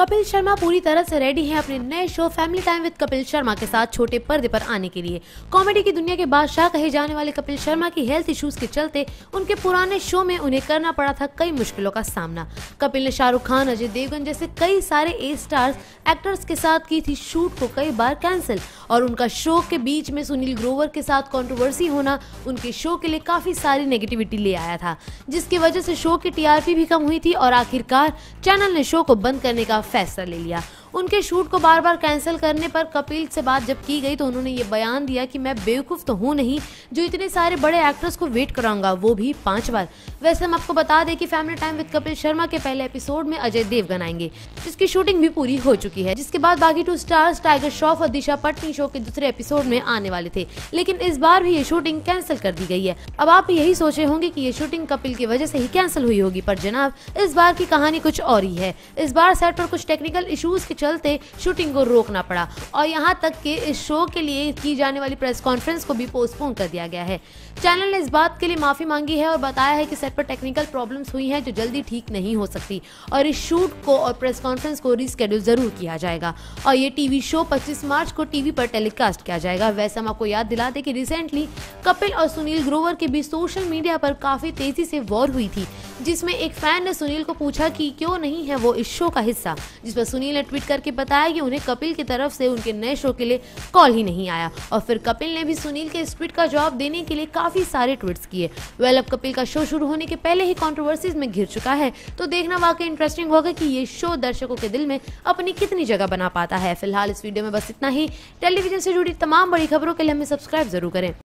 कपिल शर्मा पूरी तरह से रेडी हैं अपने नए show family time with Kapil Sharma के साथ छोटे पर्दे पर आने के लिए। कॉमेडी की दुनिया के बादशाह कहे जाने वाले कपिल शर्मा की हेल्थ इश्यूज के चलते उनके पुराने शो में उन्हें करना पड़ा था कई मुश्किलों का सामना। कपिल ने शाहरुख खान, अजय देवगन जैसे कई सारे ए स्टार्स एक्टर्स के साथ की थी शूट को कई बार कैंसिल, और उनका शो के बीच में सुनील ग्रोवर के साथ कॉन्ट्रोवर्सी होना उनके शो के लिए काफी सारी नेगेटिविटी ले आया था, जिसकी वजह से शो की टीआरपी भी कम हुई थी और आखिरकार चैनल ने शो को बंद करने का फैसला ले लिया। उनके शूट को बार बार कैंसिल करने पर कपिल से बात जब की गई तो उन्होंने ये बयान दिया कि मैं बेवकूफ़ तो हूँ नहीं जो इतने सारे बड़े एक्टर्स को वेट कराऊंगा, वो भी 5 बार। वैसे हम आपको बता दें कि family time with Kapil Sharma के पहले एपिसोड में अजय देवगन आएंगे, जिसकी शूटिंग भी पूरी हो चुकी है, जिसके बाद बाकी 2 स्टार्स टाइगर श्रॉफ और दिशा पटनी शो के दूसरे एपिसोड में आने वाले थे, लेकिन इस बार भी ये शूटिंग कैंसिल कर दी गई है। अब आप यही सोचे होंगे कि ये शूटिंग कपिल की वजह से ही कैंसिल हुई होगी, पर जनाब इस बार की कहानी कुछ और ही है। इस बार सेट पर कुछ टेक्निकल इश्यूज चलते शूटिंग को रोकना पड़ा और यहां तक कि इस शो के लिए की जाने वाली प्रेस कॉन्फ्रेंस को भी पोस्टपोन कर दिया गया है। चैनल ने इस बात के लिए माफी मांगी है और बताया है कि सेट पर टेक्निकल प्रॉब्लम्स हुई हैं जो जल्दी ठीक नहीं हो सकती और इस शूट को और प्रेस कॉन्फ्रेंस को रिस्केड्यूल जरूर किया जाएगा और ये टीवी शो 25 मार्च को टीवी पर टेलीकास्ट किया जाएगा। वैसे हम आपको याद दिला दें कि रिसेंटली कपिल और सुनील ग्रोवर के बीच सोशल मीडिया पर काफी तेजी से वॉर हुई थी, जिसमें एक फैन ने सुनील को पूछा कि क्यों नहीं है वो इस शो का हिस्सा, जिस पर सुनील ने ट्वीट करके बताया कि उन्हें कपिल की तरफ से उनके नए शो के लिए कॉल ही नहीं आया, और फिर कपिल ने भी सुनील के इस ट्वीट का जवाब देने के लिए काफी सारे ट्वीट्स किए। वेल, अब कपिल का शो शुरू होने के पहले ही कंट्रोवर्सीज में घिर चुका है, तो देखना वाकई इंटरेस्टिंग होगा कि ये शो दर्शकों के दिल में अपनी कितनी जगह बना पाता है। फिलहाल इस वीडियो में बस इतना ही। टेलीविजन से जुड़ी तमाम बड़ी खबरों के लिए हमें सब्सक्राइब जरूर करें।